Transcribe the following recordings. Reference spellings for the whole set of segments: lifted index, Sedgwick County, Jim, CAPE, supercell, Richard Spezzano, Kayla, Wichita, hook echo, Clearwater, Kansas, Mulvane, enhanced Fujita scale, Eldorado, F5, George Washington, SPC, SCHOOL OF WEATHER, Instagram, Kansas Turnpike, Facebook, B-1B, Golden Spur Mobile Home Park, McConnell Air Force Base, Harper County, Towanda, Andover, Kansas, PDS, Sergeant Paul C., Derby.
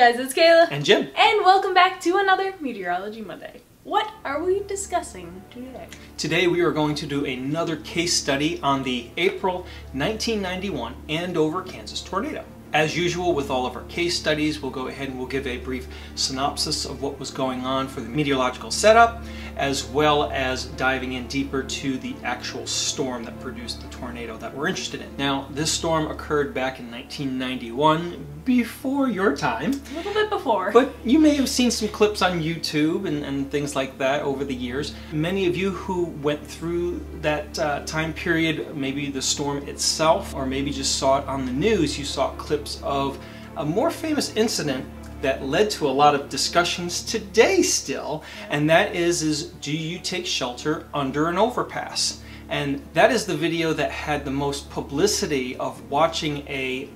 guys, it's Kayla and Jim, and welcome back to another Meteorology Monday. What are we discussing today? Today we are going to do another case study on the April 1991 Andover, Kansas tornado. As usual with all of our case studies, we'll go ahead and we'll give a brief synopsis of what was going on for the meteorological setup, as well as diving in deeper to the actual storm that produced the tornado that we're interested in. Now, this storm occurred back in 1991, before your time. A little bit before. But you may have seen some clips on YouTube and things like that over the years. Many of you who went through that time period, maybe the storm itself, or maybe just saw it on the news, you saw clips of a more famous incident that led to a lot of discussions today still, and that is do you take shelter under an overpass? And that is the video that had the most publicity of watching a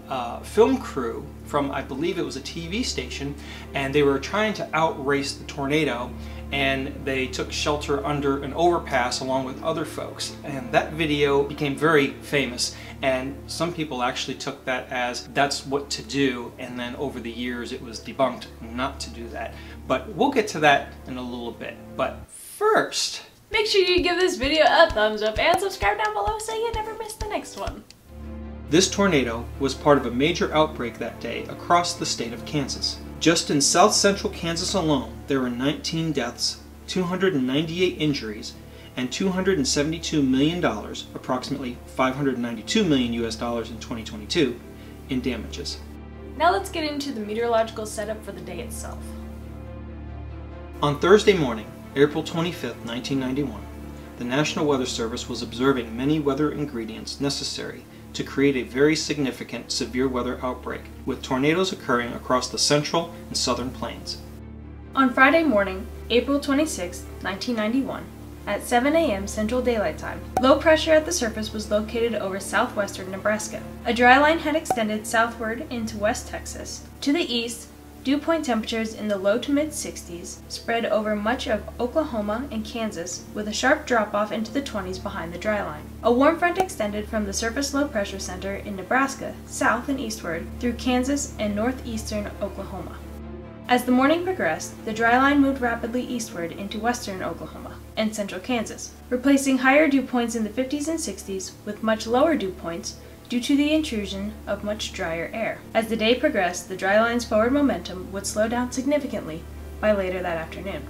film crew from, I believe it was a TV station, and they were trying to outrace the tornado, and they took shelter under an overpass along with other folks. And that video became very famous, and some people actually took that as that's what to do, and then over the years it was debunked not to do that. But we'll get to that in a little bit. But first, make sure you give this video a thumbs up and subscribe down below so you never miss the next one. This tornado was part of a major outbreak that day across the state of Kansas. Just in south central Kansas alone, there were 19 deaths, 298 injuries, and $272 million, approximately $592 million in 2022, in damages. Now let's get into the meteorological setup for the day itself. On Thursday morning, April 25, 1991, the National Weather Service was observing many weather ingredients necessary to create a very significant severe weather outbreak, with tornadoes occurring across the central and southern plains. On Friday morning, April 26, 1991, at 7 a.m. Central Daylight Time, low pressure at the surface was located over southwestern Nebraska. A dry line had extended southward into West Texas. To the east, dew point temperatures in the low to mid 60s spread over much of Oklahoma and Kansas, with a sharp drop-off into the 20s behind the dry line. A warm front extended from the surface low pressure center in Nebraska south and eastward through Kansas and northeastern Oklahoma. As the morning progressed, the dry line moved rapidly eastward into western Oklahoma and central Kansas, replacing higher dew points in the 50s and 60s with much lower dew points due to the intrusion of much drier air. As the day progressed, the dry line's forward momentum would slow down significantly by later that afternoon.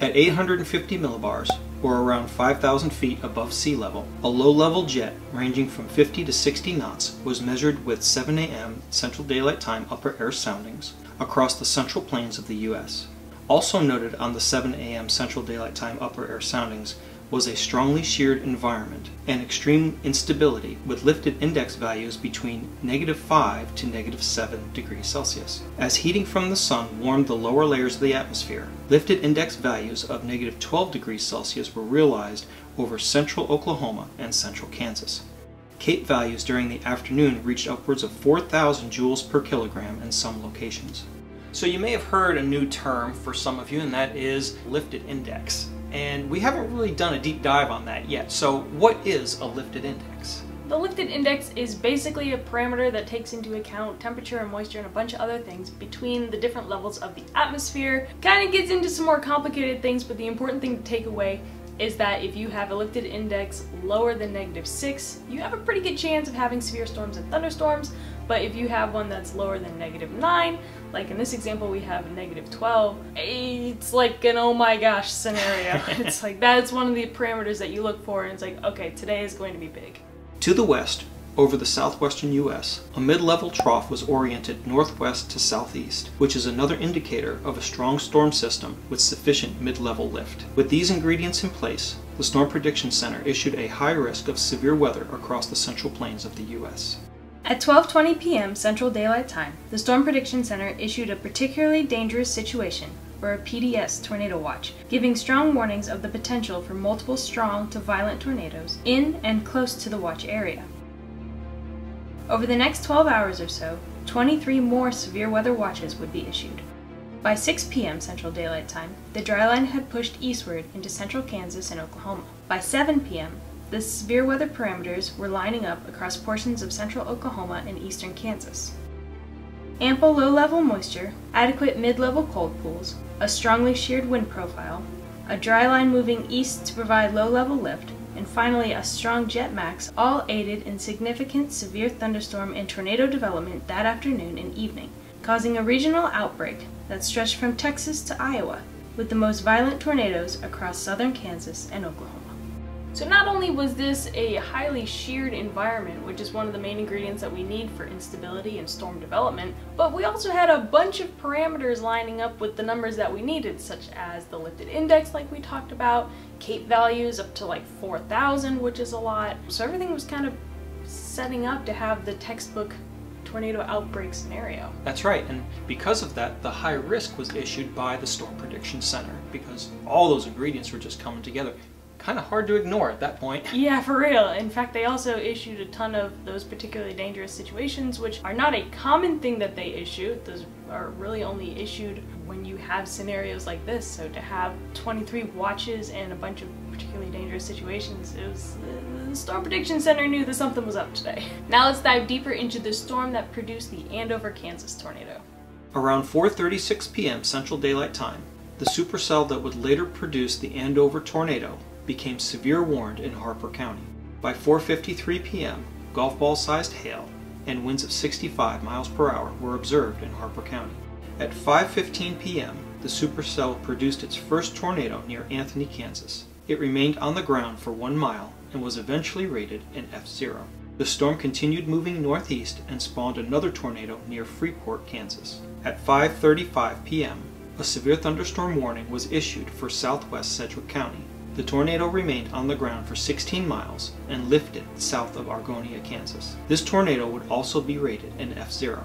At 850 millibars, or around 5,000 feet above sea level, a low-level jet ranging from 50 to 60 knots was measured with 7 a.m. Central Daylight Time upper air soundings across the central plains of the U.S. Also noted on the 7 a.m. Central Daylight Time upper air soundings was a strongly sheared environment and extreme instability, with lifted index values between -5 to -7 degrees Celsius. As heating from the sun warmed the lower layers of the atmosphere, lifted index values of -12 degrees Celsius were realized over central Oklahoma and central Kansas. CAPE values during the afternoon reached upwards of 4,000 joules per kilogram in some locations. So you may have heard a new term for some of you, and that is lifted index. And we haven't really done a deep dive on that yet. So what is a lifted index? The lifted index is basically a parameter that takes into account temperature and moisture and a bunch of other things between the different levels of the atmosphere. Kind of gets into some more complicated things, but the important thing to take away is that if you have a lifted index lower than -6, you have a pretty good chance of having severe storms and thunderstorms. But if you have one that's lower than -9, like in this example we have -12, it's like an oh my gosh scenario. It's like that's one of the parameters that you look for, and it's like, okay, today is going to be big. To the west, over the southwestern U.S., a mid-level trough was oriented northwest to southeast, which is another indicator of a strong storm system with sufficient mid-level lift. With these ingredients in place, the Storm Prediction Center issued a high risk of severe weather across the central plains of the U.S. At 12:20 p.m. Central Daylight Time, the Storm Prediction Center issued a particularly dangerous situation, or a PDS tornado watch, giving strong warnings of the potential for multiple strong to violent tornadoes in and close to the watch area. Over the next 12 hours or so, 23 more severe weather watches would be issued. By 6 p.m. Central Daylight Time, the dry line had pushed eastward into central Kansas and Oklahoma. By 7 p.m., the severe weather parameters were lining up across portions of central Oklahoma and eastern Kansas. ample low-level moisture, adequate mid-level cold pools, a strongly sheared wind profile, a dry line moving east to provide low-level lift, and finally a strong jet max, all aided in significant severe thunderstorm and tornado development that afternoon and evening, causing a regional outbreak that stretched from Texas to Iowa, with the most violent tornadoes across southern Kansas and Oklahoma. So not only was this a highly sheared environment, which is one of the main ingredients that we need for instability and storm development, but we also had a bunch of parameters lining up with the numbers that we needed, such as the lifted index like we talked about, CAPE values up to like 4,000, which is a lot. So everything was kind of setting up to have the textbook tornado outbreak scenario. That's right, and because of that, the high risk was issued by the Storm Prediction Center, because all those ingredients were just coming together. Kind of hard to ignore at that point. Yeah, for real. In fact, they also issued a ton of those particularly dangerous situations, which are not a common thing that they issue. Those are really only issued when you have scenarios like this. So to have 23 watches and a bunch of particularly dangerous situations, it was the Storm Prediction Center knew that something was up today. Now let's dive deeper into the storm that produced the Andover, Kansas tornado. Around 4:36 p.m. Central Daylight Time, the supercell that would later produce the Andover tornado became severe warned in Harper County. By 4:53 p.m., golf ball-sized hail and winds of 65 miles per hour were observed in Harper County. At 5:15 p.m., the supercell produced its first tornado near Anthony, Kansas. It remained on the ground for 1 mile and was eventually rated an F0. The storm continued moving northeast and spawned another tornado near Freeport, Kansas. At 5:35 p.m., a severe thunderstorm warning was issued for southwest Sedgwick County. The tornado remained on the ground for 16 miles and lifted south of Argonia, Kansas. This tornado would also be rated an F0.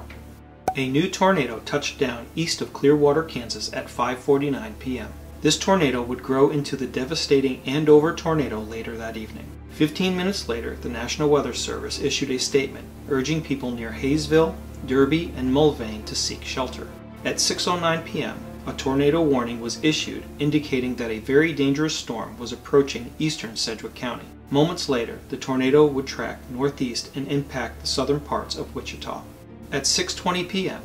A new tornado touched down east of Clearwater, Kansas at 5:49 p.m. This tornado would grow into the devastating Andover tornado later that evening. 15 minutes later, the National Weather Service issued a statement urging people near Haysville, Derby, and Mulvane to seek shelter. At 6:09 p.m., a tornado warning was issued indicating that a very dangerous storm was approaching eastern Sedgwick County. Moments later, the tornado would track northeast and impact the southern parts of Wichita. At 6:20 p.m.,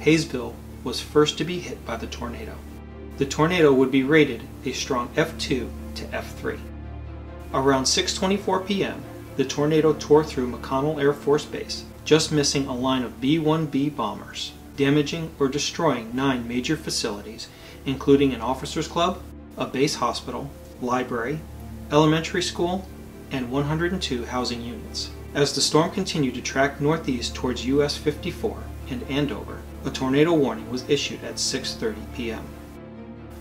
Haysville was first to be hit by the tornado. The tornado would be rated a strong F2 to F3. Around 6:24 p.m., the tornado tore through McConnell Air Force Base, just missing a line of B-1B bombers, damaging or destroying 9 major facilities, including an officers' club, a base hospital, library, elementary school, and 102 housing units. As the storm continued to track northeast towards US 54 and Andover, a tornado warning was issued at 6:30 p.m.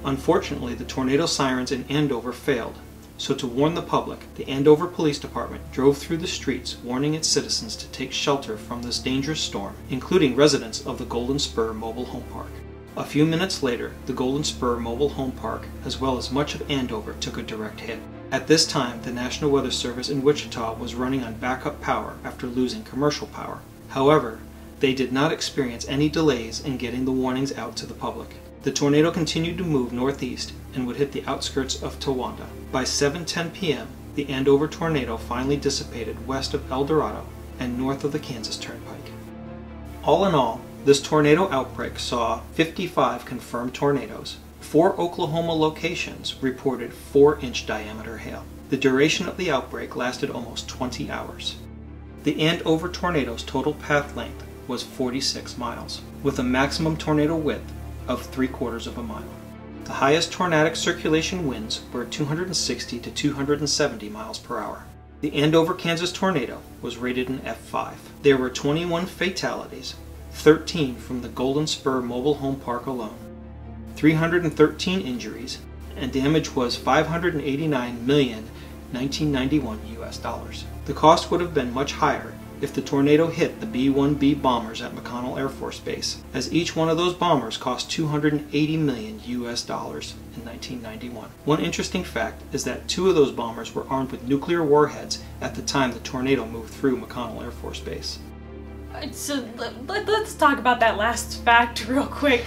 Unfortunately, the tornado sirens in Andover failed, so to warn the public, the Andover Police Department drove through the streets warning its citizens to take shelter from this dangerous storm, including residents of the Golden Spur Mobile Home Park. A few minutes later, the Golden Spur Mobile Home Park, as well as much of Andover, took a direct hit. At this time, the National Weather Service in Wichita was running on backup power after losing commercial power. However, they did not experience any delays in getting the warnings out to the public. The tornado continued to move northeast and would hit the outskirts of Towanda. By 7:10 p.m., the Andover tornado finally dissipated west of Eldorado and north of the Kansas Turnpike. All in all, this tornado outbreak saw 55 confirmed tornadoes. 4 Oklahoma locations reported 4-inch diameter hail. The duration of the outbreak lasted almost 20 hours. The Andover tornado's total path length was 46 miles, with a maximum tornado width of 3/4 of a mile. The highest tornadic circulation winds were 260 to 270 miles per hour. The Andover, Kansas tornado was rated an F5. There were 21 fatalities, 13 from the Golden Spur Mobile Home Park alone, 313 injuries, and damage was $589,000,1991 US dollars. The cost would have been much higher if the tornado hit the B-1B bombers at McConnell Air Force Base, as each one of those bombers cost $280 million US dollars in 1991. One interesting fact is that 2 of those bombers were armed with nuclear warheads at the time the tornado moved through McConnell Air Force Base. So let's talk about that last fact real quick.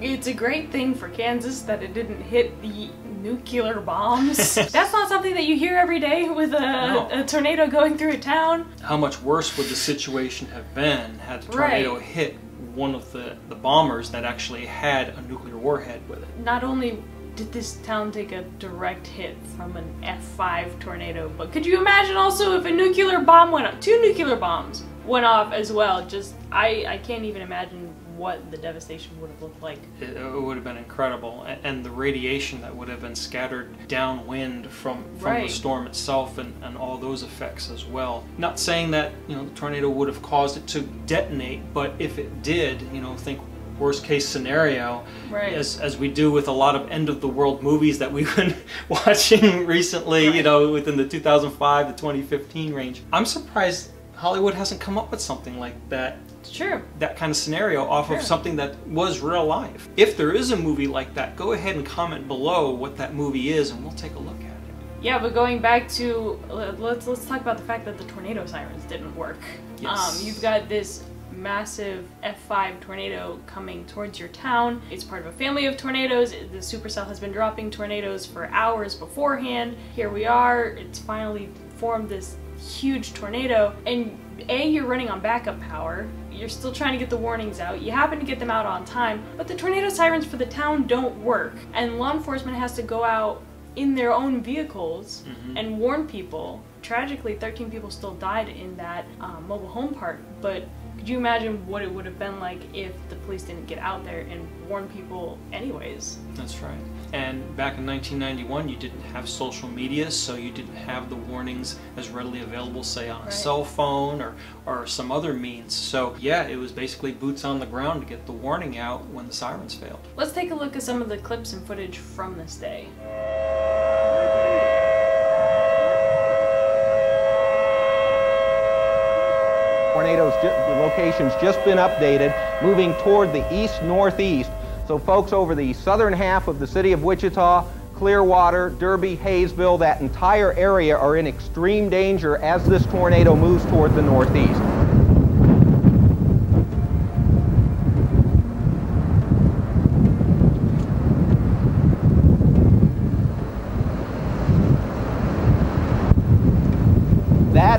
It's a great thing for Kansas that it didn't hit the nuclear bombs. That's not something that you hear every day with a tornado going through a town. How much worse would the situation have been had the tornado hit one of the bombers that actually had a nuclear warhead with it? Not only did this town take a direct hit from an F5 tornado, but could you imagine also if a nuclear bomb went off? Two nuclear bombs went off as well. Just, I can't even imagine what the devastation would have looked like. It would have been incredible, and the radiation that would have been scattered downwind from the storm itself, and all those effects as well. Not saying that, you know, the tornado would have caused it to detonate, but if it did, you know, think worst case scenario, as we do with a lot of end of the world movies that we've been watching recently, you know, within the 2005 to 2015 range. I'm surprised Hollywood hasn't come up with something like that. Sure. That kind of scenario off of something that was real life. If there is a movie like that, go ahead and comment below what that movie is and we'll take a look at it. Yeah, but going back to, let's talk about the fact that the tornado sirens didn't work. Yes. You've got this massive F5 tornado coming towards your town. It's part of a family of tornadoes. The supercell has been dropping tornadoes for hours beforehand. Here we are, it's finally formed this huge tornado, and A, you're running on backup power, you're still trying to get the warnings out, you happen to get them out on time, but the tornado sirens for the town don't work, and law enforcement has to go out in their own vehicles and warn people. Tragically, 13 people still died in that mobile home park, but could you imagine what it would have been like if the police didn't get out there and warn people anyways? That's right. And back in 1991, you didn't have social media, so you didn't have the warnings as readily available, say, on a cell phone or some other means. So yeah, it was basically boots on the ground to get the warning out when the sirens failed. Let's take a look at some of the clips and footage from this day. Tornadoes, the location's just been updated, moving toward the east-northeast. So folks over the southern half of the city of Wichita, Clearwater, Derby, Haysville, that entire area are in extreme danger as this tornado moves toward the northeast.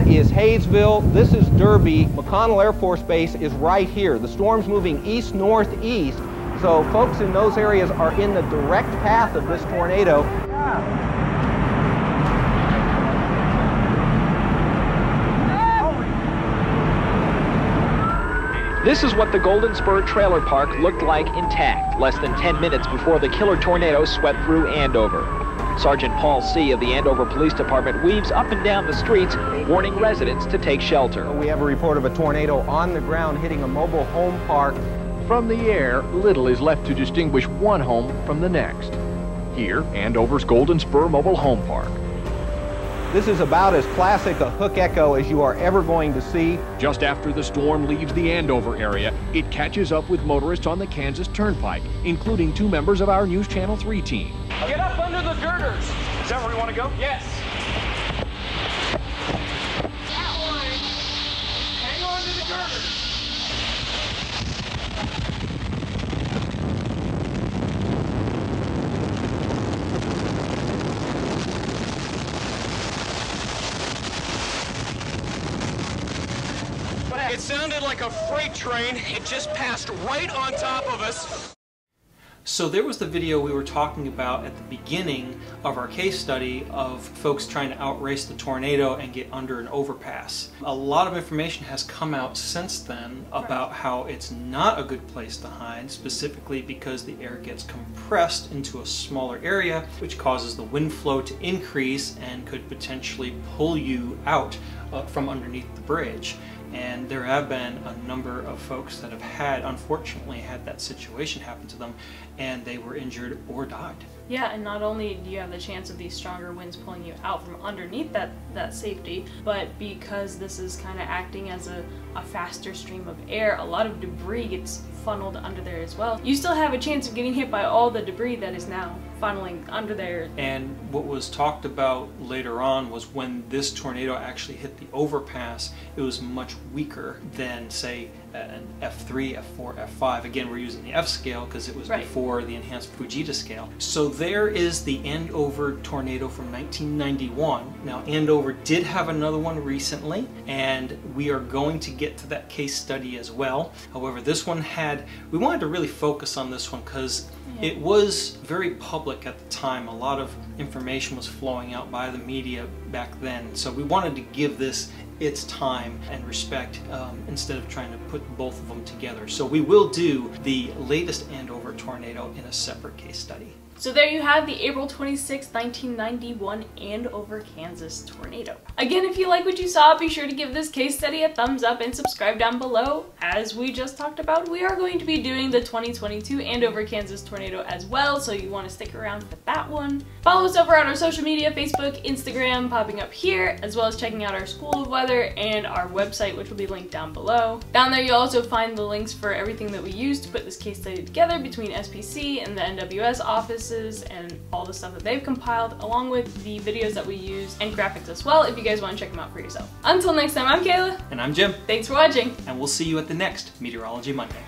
Is Haysville, this is Derby, McConnell Air Force Base is right here. The storm's moving east-northeast, so folks in those areas are in the direct path of this tornado. This is what the Golden Spur trailer park looked like intact, less than 10 minutes before the killer tornado swept through Andover. Sergeant Paul C. of the Andover Police Department weaves up and down the streets, warning residents to take shelter. We have a report of a tornado on the ground hitting a mobile home park. From the air, little is left to distinguish one home from the next. Here, Andover's Golden Spur Mobile Home Park. This is about as classic a hook echo as you are ever going to see. Just after the storm leaves the Andover area, it catches up with motorists on the Kansas Turnpike, including two members of our News Channel 3 team. Get up under the girders. Is that where we want to go? Yes. That one. Hang on to the girders. It sounded like a freight train. It just passed right on top of us. So there was the video we were talking about at the beginning of our case study of folks trying to outrace the tornado and get under an overpass. A lot of information has come out since then about how it's not a good place to hide, specifically because the air gets compressed into a smaller area, which causes the wind flow to increase and could potentially pull you out from underneath the bridge. And there have been a number of folks that have had, unfortunately, had that situation happen to them, and they were injured or died. Yeah, and not only do you have the chance of these stronger winds pulling you out from underneath that safety, but because this is kind of acting as a faster stream of air, a lot of debris gets funneled under there as well. You still have a chance of getting hit by all the debris that is now funneling under there. And what was talked about later on was when this tornado actually hit the overpass, it was much weaker than, say, an F3, F4, F5. Again, we're using the F scale because it was before the enhanced Fujita scale. So there is the Andover tornado from 1991. Now, Andover did have another one recently, and we are going to get to that case study as well. However, this one had, we wanted to really focus on this one because it was very public at the time. A lot of information was flowing out by the media back then. So we wanted to give this its time and respect instead of trying to put both of them together. So we will do the latest Andover tornado in a separate case study. So there you have the April 26, 1991 Andover, Kansas tornado. Again, if you like what you saw, be sure to give this case study a thumbs up and subscribe down below. As we just talked about, we are going to be doing the 2022 Andover, Kansas tornado as well, so you want to stick around for that one. Follow us over on our social media, Facebook, Instagram, popping up here, as well as checking out our School of Weather and our website, which will be linked down below. Down there, you'll also find the links for everything that we used to put this case study together between SPC and the NWS office, and all the stuff that they've compiled, along with the videos that we use and graphics as well, if you guys want to check them out for yourself. Until next time, I'm Kayla. And I'm Jim. Thanks for watching. And we'll see you at the next Meteorology Monday.